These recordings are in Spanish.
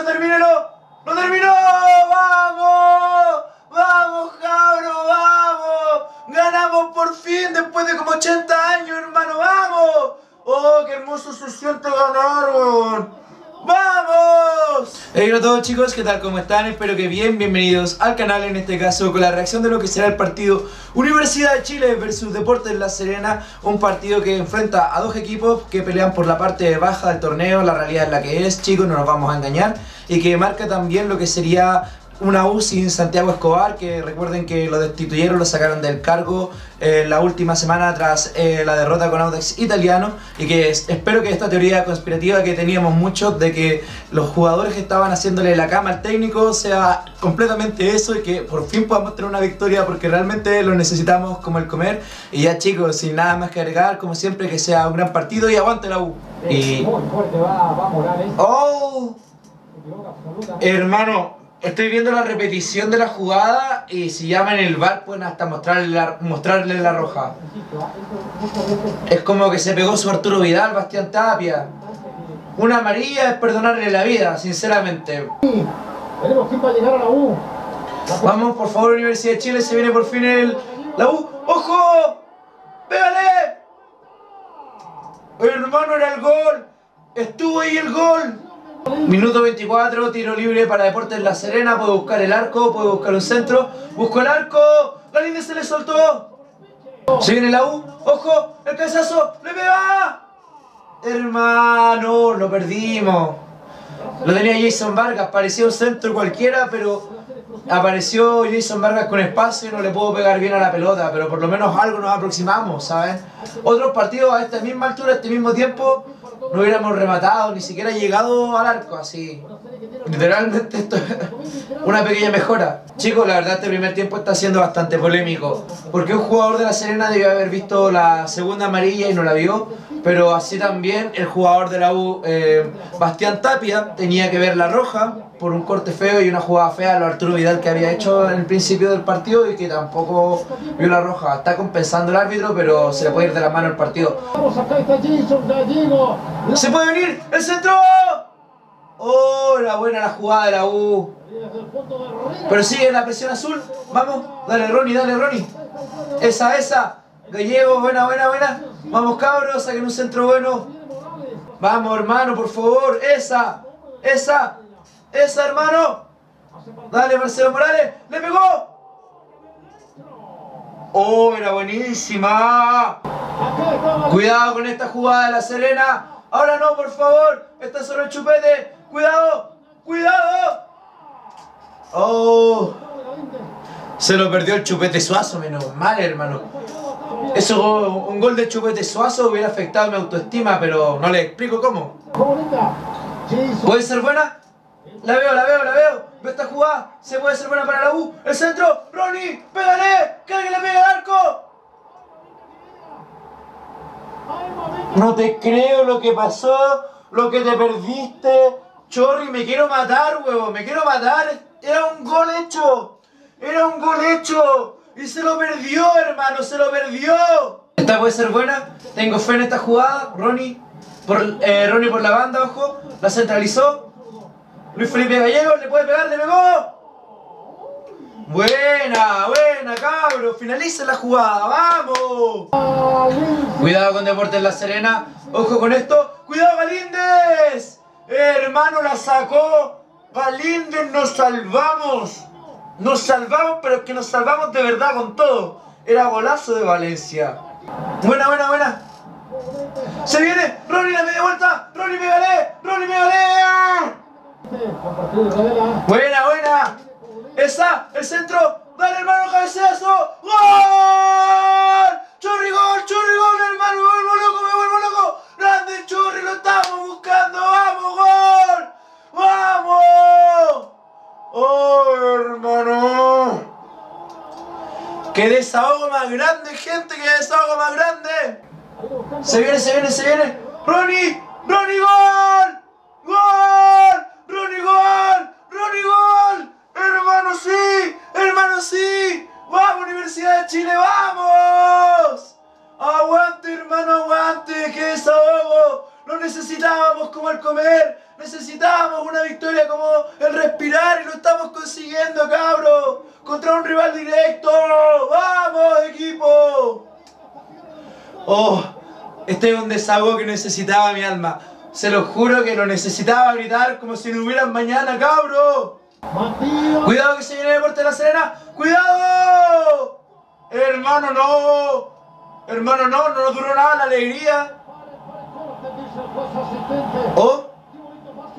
¡Eso, termínelo! ¡Lo terminó! ¡Vamos! ¡Vamos, cabro! ¡Vamos! ¡Ganamos por fin después de como 80 años, hermano! ¡Vamos! ¡Oh, qué hermoso se siente ganar, weón! ¡Vamos! Hey, hola a todos chicos, ¿qué tal? ¿Cómo están? Espero que bien, bienvenidos al canal en este caso con la reacción de lo que será el partido Universidad de Chile versus Deportes La Serena. Un partido que enfrenta a dos equipos que pelean por la parte baja del torneo. La realidad es la que es, chicos, no nos vamos a engañar. Y que marca también lo que sería una U sin Santiago Escobar, que recuerden que lo destituyeron, lo sacaron del cargo la última semana tras la derrota con Audex Italiano, y que espero que esta teoría conspirativa que teníamos muchos de que los jugadores que estaban haciéndole la cama al técnico sea completamente eso y que por fin podamos tener una victoria porque realmente lo necesitamos como el comer. Y ya chicos, sin nada más que agregar, como siempre, que sea un gran partido y aguante la U. Y... muy fuerte va Morales. ¡Oh! Hermano, estoy viendo la repetición de la jugada y si llaman el VAR pueden hasta mostrarle la roja. Es como que se pegó su Arturo Vidal, Bastián Tapia. Una amarilla es perdonarle la vida, sinceramente. Tenemos que ir para llegar a la U. Vamos, por favor, Universidad de Chile, se viene por fin la U. ¡Ojo! ¡Pégale! Hermano, era el gol. Estuvo ahí el gol. Minuto 24, tiro libre para Deportes La Serena. Puede buscar el arco, puede buscar un centro. Buscó el arco, Galíndez se le soltó. Se viene la U, ojo, el cabezazo, le pega. Hermano, lo perdimos. Lo tenía Jason Vargas, parecía un centro cualquiera, pero apareció Jason Vargas con espacio y no le pudo pegar bien a la pelota. Pero por lo menos algo nos aproximamos, ¿sabes? Otros partidos a esta misma altura, a este mismo tiempo, no hubiéramos rematado, ni siquiera llegado al arco, así. Literalmente esto es una pequeña mejora. Chicos, la verdad este primer tiempo está siendo bastante polémico, porque un jugador de La Serena debió haber visto la segunda amarilla y no la vio, pero así también el jugador de la U, Bastián Tapia, tenía que ver la roja por un corte feo y una jugada fea a lo Arturo Vidal que había hecho en el principio del partido y que tampoco vio la roja. Está compensando el árbitro, pero se le puede ir de la mano el partido. Vamos, acá está Jason Gallegos. ¡Se puede venir! ¡El centro! ¡Oh, la buena la jugada de la U! Pero sigue la presión azul. Vamos, dale Ronnie, dale Ronnie. Esa, esa. Gallegos, buena, buena, buena. Vamos cabros, saquen un centro bueno. Vamos hermano, por favor. Esa, esa. ¡Esa, hermano! ¡Dale, Marcelo Morales! ¡Le pegó! ¡Oh, era buenísima! ¡Cuidado con esta jugada de La Serena! ¡Ahora no, por favor! ¡Está solo el chupete! ¡Cuidado! ¡Cuidado! ¡Oh! Se lo perdió el chupete Suazo, menos mal, hermano. Eso, un gol de chupete Suazo hubiera afectado mi autoestima, pero no le explico cómo. ¿Puede ser buena? La veo, la veo, la veo. Veo esta jugada. Se puede hacer buena para la U. El centro. Ronnie, pégale. Cargue la pega al arco. No te creo lo que pasó. Lo que te perdiste. Chorri, me quiero matar, huevo. Me quiero matar. Era un gol hecho. Era un gol hecho. Y se lo perdió, hermano. Se lo perdió. Esta puede ser buena. Tengo fe en esta jugada. Ronnie por la banda, ojo. La centralizó. Luis Felipe Gallegos, le puede pegar, le pegó. Buena, buena, cabros. Finaliza la jugada, vamos. Cuidado con Deportes La Serena. Ojo con esto. Cuidado, Galíndez. Hermano, la sacó. Galíndez, nos salvamos. Nos salvamos, pero es que nos salvamos de verdad con todo. Era golazo de Valencia. Buena, buena, buena. Se viene. Ronnie, la media vuelta. Ronnie, pégale. Ronnie, pégale. Buena, buena. Esa, el centro. Dale, hermano, cabezazo. ¡Gol! Chorri, gol, hermano. Me vuelvo loco, me vuelvo loco. Grande el Chorri, lo estamos buscando. Vamos, gol. Vamos. Oh, hermano. Qué desahogo más grande, gente. Qué desahogo más grande. Se viene, se viene, se viene. Ronnie, Ronnie, gol. Gol. ¡Ronnie gol! ¡Ronnie gol! ¡Hermano sí! ¡Hermano sí! ¡Vamos Universidad de Chile! ¡Vamos! ¡Aguante hermano, aguante! ¡Qué desahogo! ¡Lo necesitábamos como al comer! ¡Necesitábamos! necesitamos una victoria como el respirar y lo estamos consiguiendo, cabros. Contra un rival directo. ¡Vamos, equipo! Oh, este es un desahogo que necesitaba mi alma. Se lo juro que lo necesitaba gritar como si no hubieran mañana, cabros. Cuidado que se viene Deportes de La Serena. ¡Cuidado! Hermano, no. Hermano, no. No nos duró nada la alegría. Oh,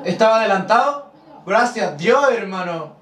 estaba adelantado. Gracias, Dios, hermano.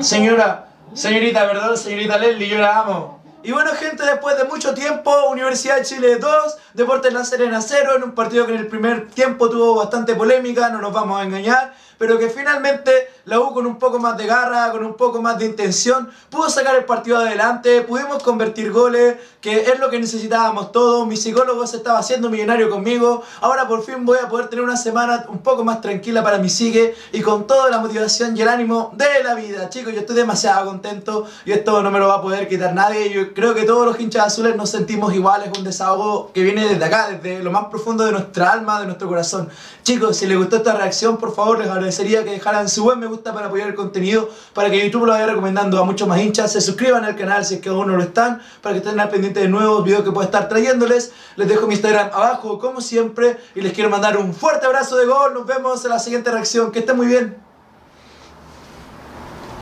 Señorita, perdón, señorita Leslie, yo la amo. Y bueno, gente, después de mucho tiempo, Universidad de Chile 2, Deportes La Serena 0, en un partido que en el primer tiempo tuvo bastante polémica, no nos vamos a engañar, pero que finalmente la U con un poco más de garra, con un poco más de intención, pudo sacar el partido adelante, pudimos convertir goles, que es lo que necesitábamos todos. Mi psicólogo se estaba haciendo millonario conmigo, ahora por fin voy a poder tener una semana un poco más tranquila para mi psique y con toda la motivación y el ánimo de la vida. Chicos, yo estoy demasiado contento y esto no me lo va a poder quitar nadie. Yo creo que todos los hinchas azules nos sentimos iguales, un desahogo que viene desde acá, desde lo más profundo de nuestra alma, de nuestro corazón. Chicos, si les gustó esta reacción, por favor les agradecería que dejaran su buen me gusta para apoyar el contenido, para que YouTube lo vaya recomendando a muchos más hinchas. Se suscriban al canal si es que aún no lo están, para que estén al pendiente de nuevos videos que pueda estar trayéndoles. Les dejo mi Instagram abajo como siempre y les quiero mandar un fuerte abrazo de gol. Nos vemos en la siguiente reacción. Que estén muy bien.